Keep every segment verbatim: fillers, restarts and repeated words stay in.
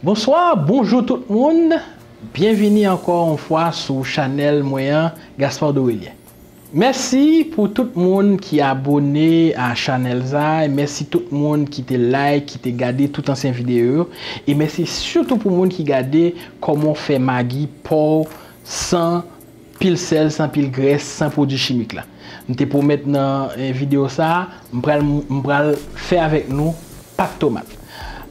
Bonsoir, bonjour tout le monde. Bienvenue encore une fois sur Chanel Moyen Gaspard Dorélien. Merci pour tout le monde qui est abonné à Chanel ça. Et merci tout le monde qui te like, qui te gardé toutes anciennes vidéos. Et merci surtout pour le monde qui gardé comment faire Maggi pour sans pile sel, sans pile graisse, sans produits chimiques là. Je te promets dans une vidéo ça, je vais faire avec nous pat tomat.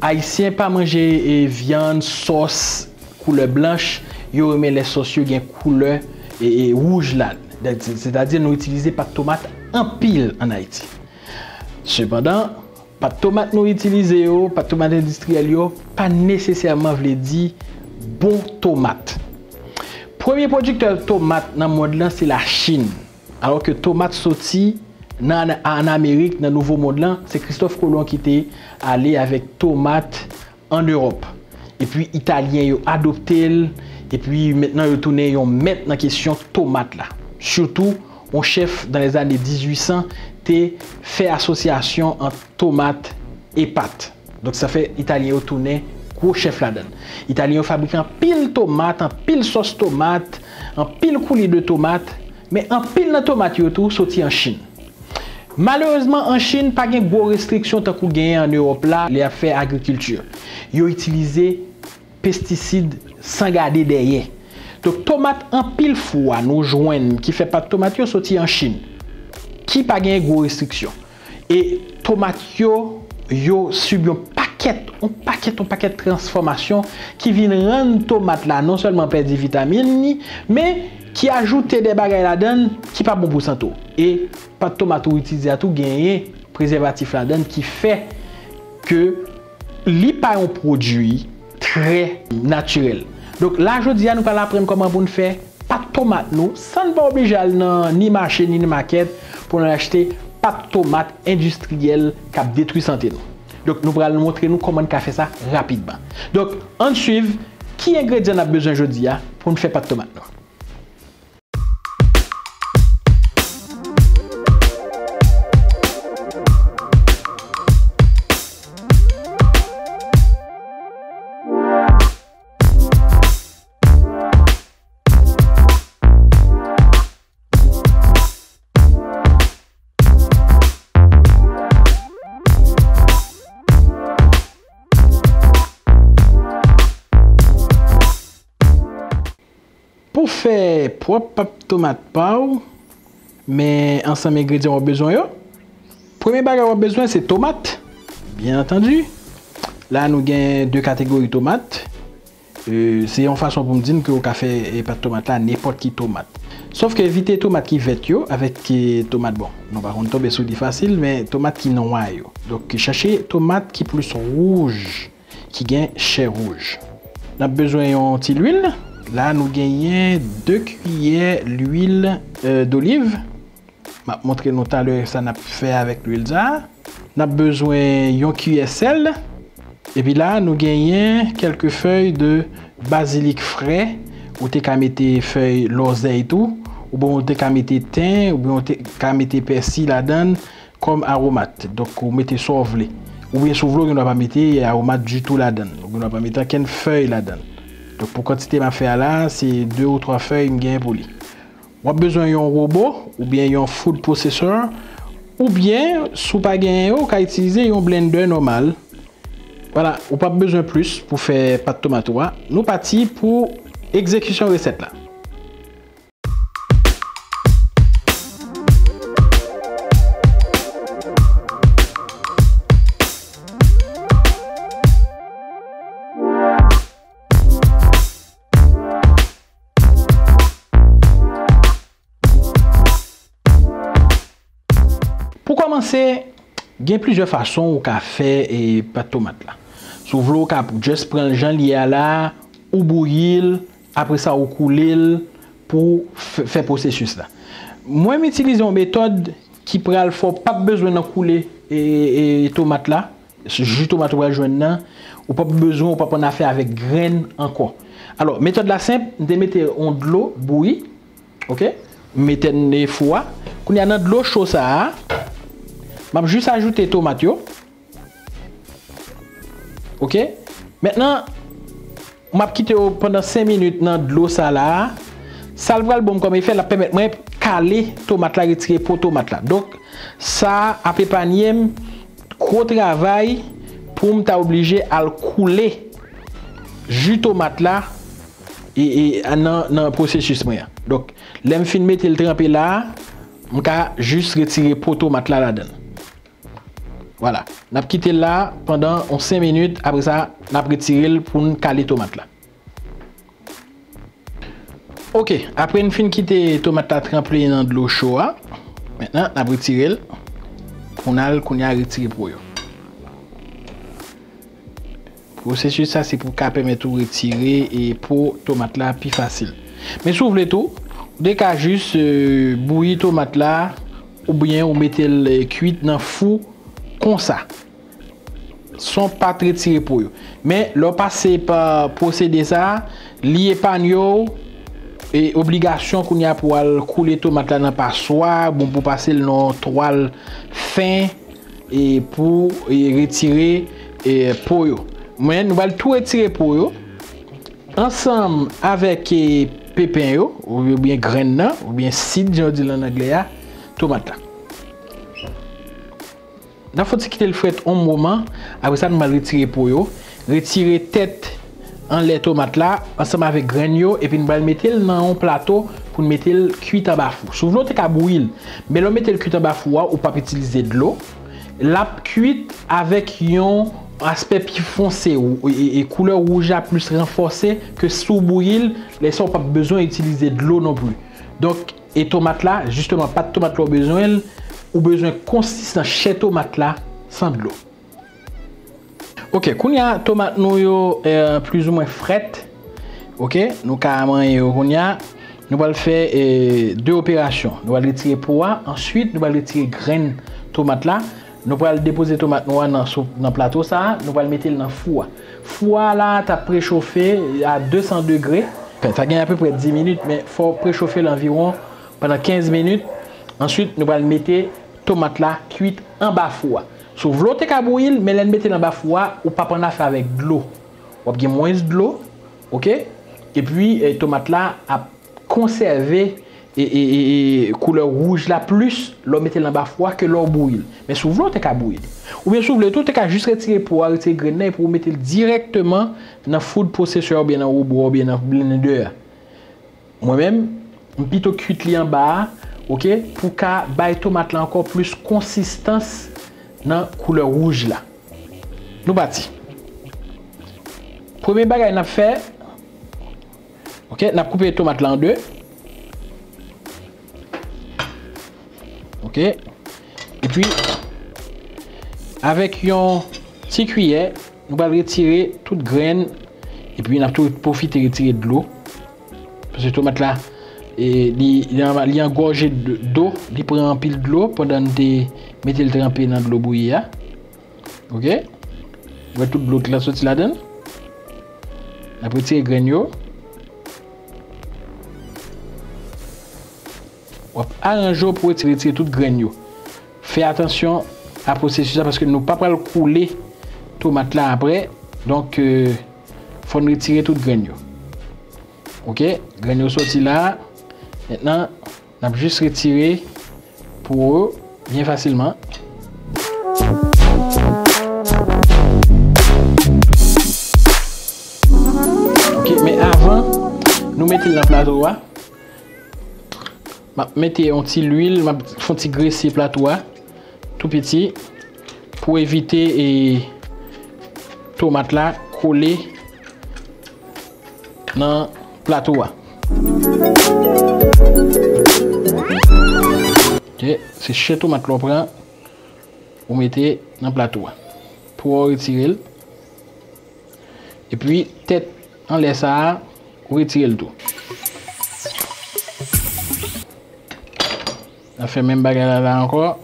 Haïtien pas manger viande, sauce, couleur blanche, yo aime les sauces qui ont couleur et, et rouge là. C'est-à-dire nous utilisons pas de tomate en pile en Haïti. Cependant, pas de tomate nous utilisons, pas de tomate industrielle, pas nécessairement veut dire bon tomate. Premier producteur de tomate dans le monde c'est la Chine. Alors que tomate sorti Nan, en Amérique, dans le nouveau monde, c'est Christophe Colomb qui était allé avec tomate en Europe. Et puis, Italien a adopté. Et puis, maintenant, ils ont tourné, ils ont mis en question tomate là. Surtout, mon chef, dans les années mille huit cents, a fait association entre tomate et pâte. Donc, ça fait Italien a tourné, gros chef là-dedans. Italien fabrique en pile tomate, en pile sauce tomate, en pile coulis de tomate, mais en pile de tomate, tout sorti en Chine. Malheureusement, en Chine, pas de gros restrictions tant qu'on gagne en Europe là, les affaires agriculture. Ils ont utilisé pesticides sans garder derrière. Donc, tomate en pile fois nous joignent qui fait pas de tomate sorti en Chine, qui pas de gros restrictions. Et tomate yo yo subi un paquet, un paquet, un paquet de transformations qui viennent rendre tomate là non seulement perdre des vitamines, mais qui ajoute des bagages là-dedans qui pas bon pour santé. Et pas de tomate utilisé à tout gagner préservatif là-dedans qui fait que li pa un produit très naturel. Donc là je dis à nous pas apprendre comment pour nous faire pas de tomate nous sans pas obliger à ni marché ni maquette pour nous acheter pas de tomate industrielle qui détruit santé nous. Donc nous allons montrer nous comment on fait ça rapidement. Donc on suit qui ingrédients on a besoin aujourd'hui pour nous faire pas de tomate nous. Pour faire propre pâte tomate pao, mais ensemble ingrédients on a besoin yo. Premier bagage on a besoin c'est tomate, bien entendu. Là nous gain deux catégories tomates. Euh, c'est une façon pour me dire que au café et pâte tomate là n'importe qui tomate. Sauf que éviter tomate qui vête yo avec tomate bon. Non par contre tomber sur des facile mais tomate qui noir yo. Donc cherchez tomate qui plus rouge, qui gain chair rouge. On a besoin yon petit l'huile. Là, nous gagnons deux cuillères d'huile euh, d'olive. Je vais vous montrer tout à l'heure ça n'a fait avec l'huile. Nous avons besoin d'une cuillère de sel. Et puis là, nous gagnons quelques feuilles de basilic frais. Ou tu mettre des feuilles l'oseille tout. Ou bien tu mettre des thym. Ou bien tu mettre des persil là-dedans comme aromate. Donc, vous mettez sauvelé. Ou bien sauvelé, vous ne pas mettre aromate du tout là-dedans. Vous ne pas mettre aucune feuille là-dedans. Donc pour quantité ma faire là, c'est deux ou trois feuilles me gain pour lui. On a besoin d'un robot ou bien d'un food processor ou bien sous pas gain on peut utiliser un blender normal. Voilà, on pas besoin plus pour faire pâte tomate. Nous parti pour exécution recette là. Il y a plusieurs façons au café et pâte tomate là. Sous vlo cap juste prendre Jean lié là ou bouillir après ça ou couler pour faire processus là. Moi m'utilise une méthode qui pral faut pas besoin d'en couler et, et tomate là, ce jus tomate ou joindre ou pas besoin ou pas prendre affaire avec graines encore. Alors méthode la simple, de mettre on de l'eau bouillie. OK? Mettez des fois qu'on y a dans de l'eau chaud ça. Je vais juste ajouter les tomates. Ok? Maintenant, m'a quitté pendant cinq minutes dans de l'eau ça là. Ça le bon comme effet la permettre moi caler tomate la retirer pour tomate là. Donc ça a fait panier gros travail pour me t'a obligé à le couler jus tomate là et dans le processus moi. Donc l'aime fin mettre le tremper là, on va juste retirer pour tomate là là-dedans. Voilà, n'a quitté là pendant cinq minutes, après ça n'a retiré pour nous caler tomate là. OK, après une fin quitter tomate là trempé dans de l'eau chaude. Maintenant, n'a retiré pour nous qu'on a retiré pour yo. Processus ça c'est pour permettre de retirer et pour tomate là plus facile. Mais si vous voulez tout, dès qu'à juste euh, bouillir tomate là ou bien on mettez le cuit dans four. Comme ça, sont pas très tirés pour eux. Mais le passé par procéder ça, lié par et obligation qu'on y a pour couler tomate là dans passoire, bon pour passer le toile fin et pour et retirer et pour eux. Mais nous allons tout retirer pour eux ensemble avec pépin yo, ou bien graines ou bien seed, je dis en anglais, tomate là. Il faut quitter le fret un moment, après ça nous allons retirer pour yo, retirer tête en les tomates là ensemble avec graines et puis nous allons mettre dans un plateau pour nous mettre le cuit en bas four. Souvent tu as bouillir, mais le mettre le cuit en bas four ou pas utiliser de l'eau, la cuite avec un aspect plus foncé et couleur rouge à plus renforcée que sous bouillir, les gens pas besoin d'utiliser de l'eau non plus. Donc et tomates là justement pas de tomates là besoin ou besoin consistant chez tomate là sans de l'eau. OK, quand il y a tomate nous yo euh, plus ou moins frette. OK, nous carrément on y a nous allons faire euh, deux opérations. Nous allons retirer poids, ensuite nous allons retirer graines tomate là, nous allons déposer tomate noire dans dans plateau ça, nous allons mettre dans four. Four là, tu as préchauffé à deux cents degrés. Enfin, tu as gagné à peu près dix minutes mais faut préchauffer l'environ pendant quinze minutes. Ensuite, nous allons mettre tomate là cuite en bas four. Si vous voulez bouillir, mais vous mettez en bas four ou pas prendre affaire avec de l'eau. Vous avez moins de l'eau, OK? Et puis eh, tomate là a conservé et, et, et couleur rouge là plus l'on mettez en bas four que l'eau bouille. Mais si vous voulez bouillir. Ou bien si vous voulez tout, vous juste retirer pour arrêter grenade pour mettre directement dans food processor ou bien dans robot bien dans blender. Moi-même, un plutôt cuite li en bas. OK, pour qu'à bail tomate là encore plus consistance dans couleur rouge là. Nous parti. Premier bagage n'a fait. OK, n'a coupé tomate là en deux. OK. Et puis avec une petite cuillère, nous va retirer toute graine et puis n'a tout profiter retirer de l'eau parce que tomate là et il engorgé d'eau, il prend un pile de l'eau pendant de mettre le trempé dans de l'eau bouillie. OK, on va tout l'eau qui la sorti la donne la petite graine yo on arrange pour retirer toute graine yo. Fais attention à processus ça parce que nous pas pas couler tomate là après donc euh, faut retirer toute graine yo. OK, graine yo sorti là. Maintenant, on va juste retirer pour eux bien facilement. OK, mais avant, nous mettons dans le plateau. Je mettais un petit l'huile, je vais graisser le plateau tout petit pour éviter les tomates là coller dans le plateau. OK, c'est chez tomate qu'on prend, on mettez dans le plateau pour retirer. Et puis tête en laisse ça, on retire le tout. On fait même bagarre là encore.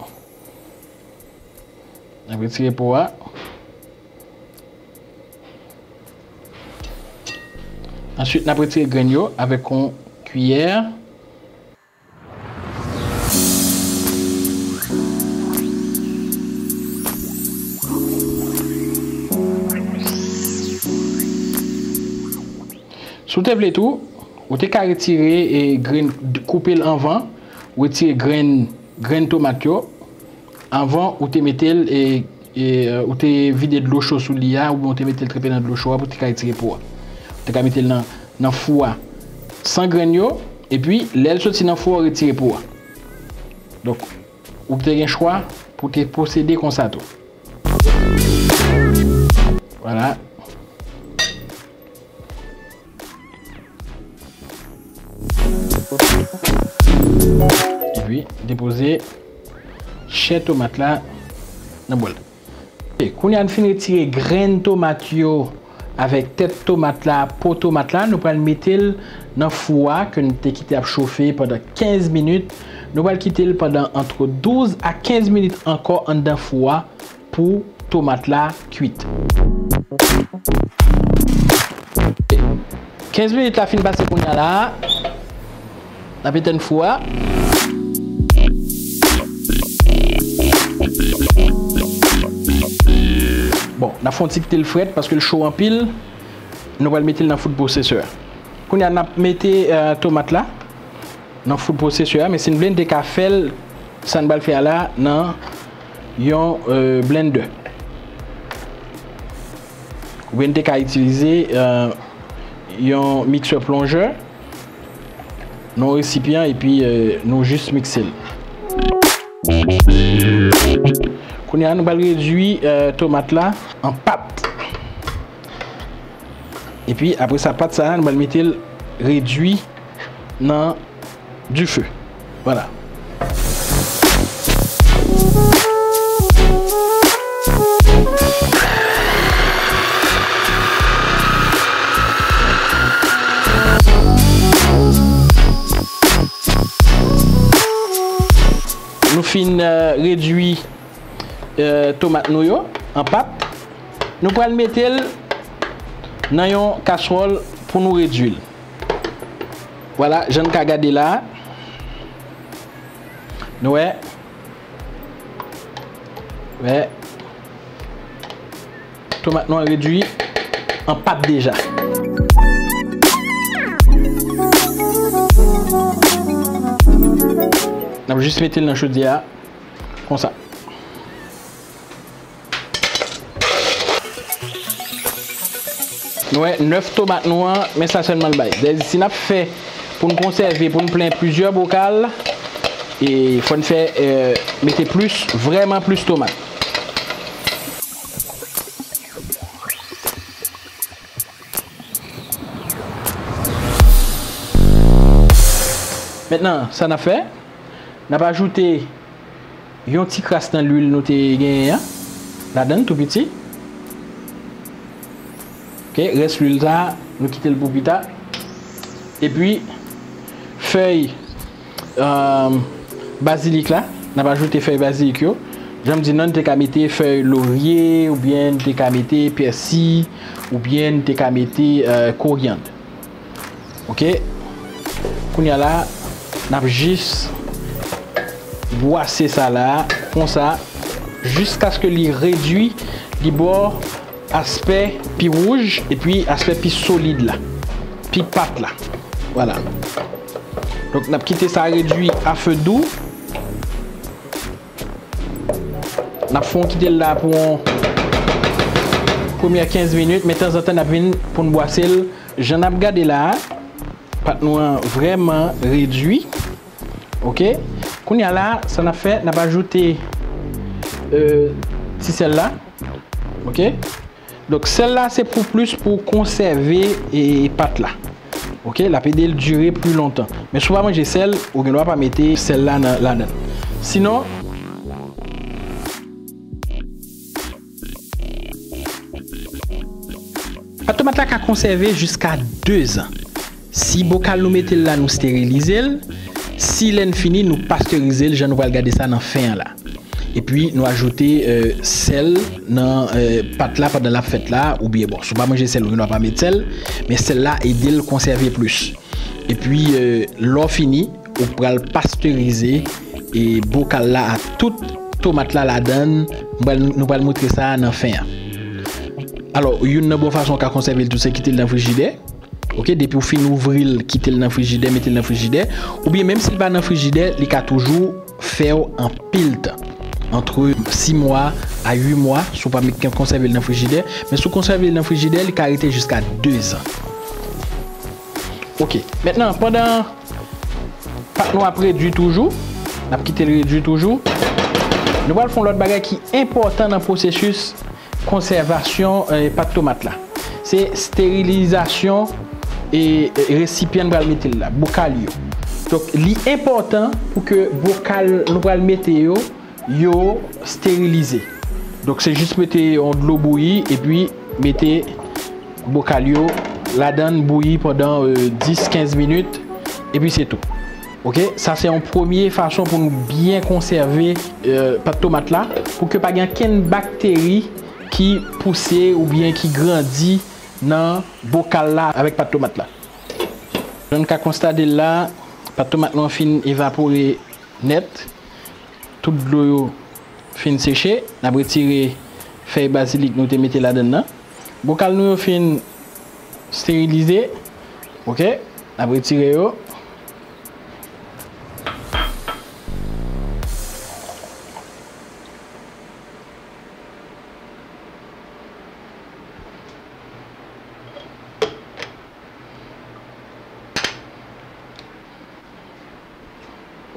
On retire pour là. Ensuite, on retire graines avec une cuillère. Sous te vle tout, ou te ka retire et grain couper l'avant, retire grain grain tomate yo avant ou te mettel et et euh, ou te vider de l'eau chaude sous l'ia ou on te mettel tremper dans de l'eau chaude pour te ka retirer pour. Te ka mettel dans dans four sans grain yo et puis l'aile sorti dans four retirer pour. Donc ou te gen choix pour te procéder comme ça tout. Voilà. Et puis déposer chè tomate là dans bol. Et quand on a fini de tirer graines tomate yo avec tête tomate là, pot tomate là, nous allons mettre dans le four que nous t'ai quitté à chauffer pendant quinze minutes. Nous allons quitter pendant entre douze à quinze minutes encore en dans four pour tomate là cuite. quinze minutes la fin passé pour nous là. La petite fois. Bon, la fond le fret parce que le chaud en pile, nous allons le mettre dans le food processeur. Quand on a mis euh, tomate là dans le food processeur, mais c'est une blende de café, ça ne va le faire là dans un euh, blender. Vous pouvez utiliser euh, un mixeur plongeur. Nos récipients et puis euh, nous juste mixer. Qu'on a nous réduit euh, tomate là en pâte. Et puis après sa pâte ça nous allons mettre réduit dans du feu. Voilà. Nous fin euh, réduit euh, tomate noyo en pâte. Nous allons mettre dans une casserole pour nous réduire. Voilà, je ne vais garder là. Ouais. Ouais. Tomate noyo réduit en pâte déjà. On va juste mettre dans la chaudière comme ça. Nous avons neuf tomates noires, mais ça seulement le bail. Si on fait pour nous conserver, pour nous plein plusieurs bocals, il faut faire euh, mettre plus, vraiment plus de tomates. Maintenant, ça n'a fait. On va ajouter un petit crasse dans l'huile nous gagné là-dedans tout petit. OK, reste l'huile là, nous quitter le boubita. Et puis feuille euh, basilic là, on va ajouter feuille basilic yo. J'aime dire non, tu as mettre feuille laurier ou bien tu as mettre persil ou bien tu as mettre euh, coriandre. OK. Kounya là, on va juste boisser ça là comme ça jusqu'à ce que les réduit les bords aspect puis rouge et puis aspect puis solide là puis pâte là. Voilà, donc on a quitté ça réduit à feu doux. On a fond quitté là pour première quinze minutes, mais de temps en temps on a venu pour nous boisser. J'en ai regardé là pâte noire vraiment réduit. OK. Quand là, ça n'a fait, n'a pas ajouté euh, si celle-là, OK. Donc celle-là, c'est pour plus pour conserver et pâte là, OK. La pédale durer plus longtemps. Mais souvent, manger celle, on ne va pas mettre celle-là là-dedans. Sinon, la tomate là, qu'a conservé jusqu'à deux ans. Si bocal nous mettez là, nous stériliser. Si l'en fini, nous pasteuriser, je nous vais regarder ça dans la fin là. Et puis nous ajouter euh, sel dans euh, pâte là pendant la fête là ou bien bon, si on pas manger sel, on ne va pas mettre sel, mais sel là aider le conserver plus. Et puis euh, l'eau fini, on pourra le pasteuriser et bocal là à toute tomate là la donne, nous va montrer ça dans la fin. Alors, une bonne façon qu'à conserver tout ce qui était dans le frigidaire. OK, depuis ou fin ouvrir, quitter le dans frigidaire, mettre le dans frigidaire, ou bien même s'il va dans frigidaire, il a toujours faire en pile temps. Entre six mois à huit mois, sous pas conserver dans frigidaire, mais sous conserver dans frigidaire, il a été jusqu'à deux ans. OK, maintenant pendant pas nous après réduit toujours, n'a quitté le réduit toujours. Nous allons faire l'autre bagage qui est important dans le processus conservation euh, pâte tomate là. C'est stérilisation et, et récipient va mettre là, bocal yo. Donc l'important pour que bocal nous va mettre yo yo stérilisé. Donc c'est juste mettre de l'eau bouillie et puis mettre bocal yo là-dedans bouillie pendant euh, dix à quinze minutes et puis c'est tout. OK, ça c'est une première façon pour nous bien conserver euh, pâte tomate là pour que pas gagne aucune bactérie qui pousse ou bien qui grandit dans le bocal là avec pâte tomate là. Donc à constater là, pâte tomate non fin évaporée net, toute l'eau fin séchée, on a retiré feuille basilic nous te mettez là dedans. Bocal nous fin stérilisé. OK, on a retiré yo.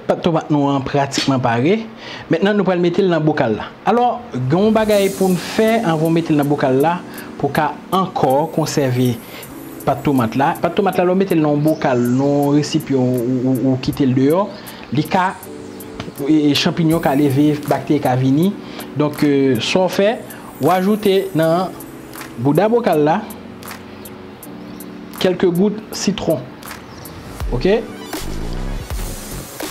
Pâte tomate nous en pratiquement pareil. Maintenant nous allons mettre dans le bocal là. Alors, gon bagaille pour nous faire, on va mettre dans le bocal là pour qu'à encore conserver pâte tomate là. Pâte tomate là, on mettre dans le bocal, non récipient ou quitter le dehors, les cas et champignons qui lever, bactéries qui venir. Donc euh, soit fait, ou ajouter dans bout de bocal là quelques gouttes citron. OK?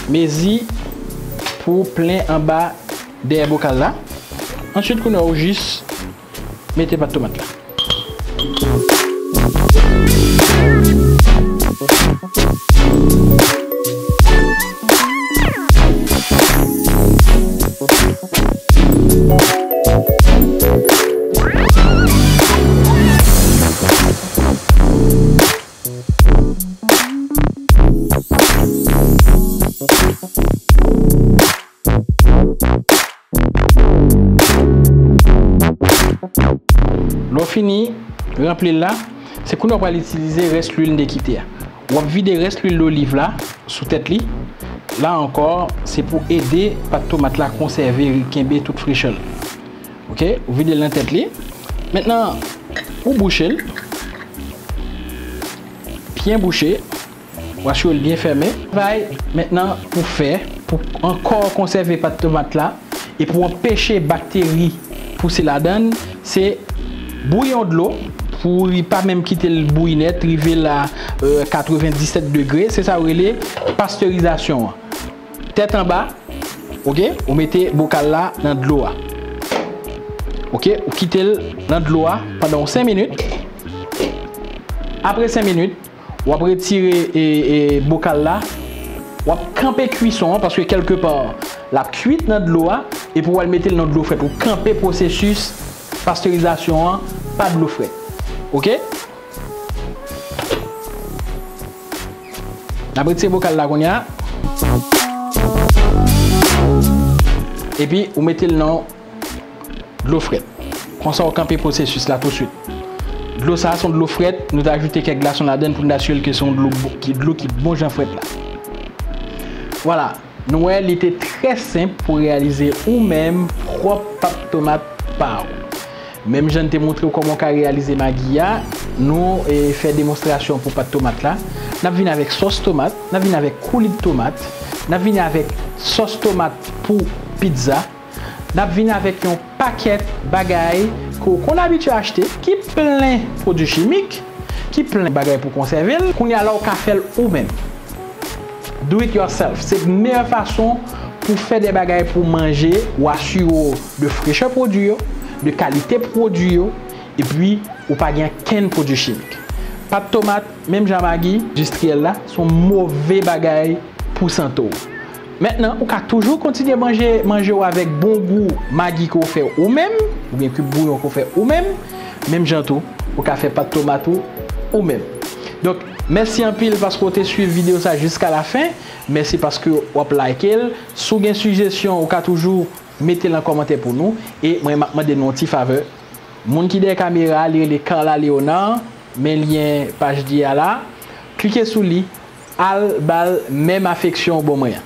Mais-y pour plein en bas des bocal là. Ensuite, on a juste mettez pas de tomate là. Fini, remplir là, c'est qu'on va l'utiliser reste l'huile d'équité. On va vider reste l'huile d'olive là sous tête li. Là encore, c'est pour aider pâte tomate là conserver rikembe toute fraîcheur. OK, vous videz l'en tête li. Maintenant, vous bouchez. Bien bouché. Vous bien fermé. Maintenant, pour faire pour encore conserver pâte tomate là et pour empêcher bactéries pousser la donne, c'est bouillon de l'eau pour ne pas même quitter le bouillonnette, arriver à euh, quatre-vingt-dix-sept degrés, c'est ça relais pasteurisation. Tête en bas, OK, on mettez bocal là dans de l'eau. OK, on quitte dans de l'eau pendant cinq minutes. Après cinq minutes, on va retirer et, et bocal là, on va camper cuisson parce que quelque part la cuite dans de l'eau et pour le mettre dans de l'eau froide pour camper processus pasteurisation, pas de l'eau fraîche. OK? La bretelle bocal là qu'on a. Et puis, vous mettez le nom de l'eau fraîche. Comme ça, on campe le processus là tout de suite. De l'eau, ça, c'est de l'eau fraîche. Nous avons ajouté quelques glaçons là-dedans pour nous assurer que c'est de l'eau qui est bon, j'en fraîche là. Voilà. Nous, elle était très simple pour réaliser vous-même propre pâte tomate par vous. Même je t'ai montré comment réaliser ma guilla, nous et faire démonstration pour pâte tomate là. Nous venons avec sauce tomate, nous venons avec coulis de tomate, nous venons avec sauce tomate pour pizza, nous venons avec un paquet de bagailles qu'on a habitué à acheter, qui est plein de produits chimiques, qui est plein de bagailles pour conserver, qu'on a alors qu'à faire vous-même. Do it yourself, c'est la meilleure façon pour faire des bagailles pour manger ou assurer de fraîcheur produit, de qualité produit et puis ou pas gain ken produit chimique. Pâte tomate, même jamagui, industriel là, sont mauvais bagaille pour santo. Maintenant, on peut toujours continuer à manger manger avec bon goût maggi qu'on fait ou même ou bien que bouillon qu'on fait ou même même jantou, on peut faire pâte tomate ou même. Donc, merci un pile parce que vous avez suivi la vidéo jusqu'à la fin. Merci parce que vous avez liké. Si vous avez une suggestion, vous pouvez toujours mettre en commentaire pour nous. Et moi, je vais vous demander une faveur. Moun qui des caméras, les Carla Leonan, mes liens page d'I A là, cliquez sur lui, al bal même affection bon moyen.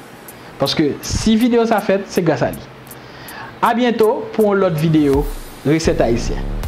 Parce que si vidéo ça fait, c'est grâce à lui. À bientôt pour une autre vidéo recette haïtienne.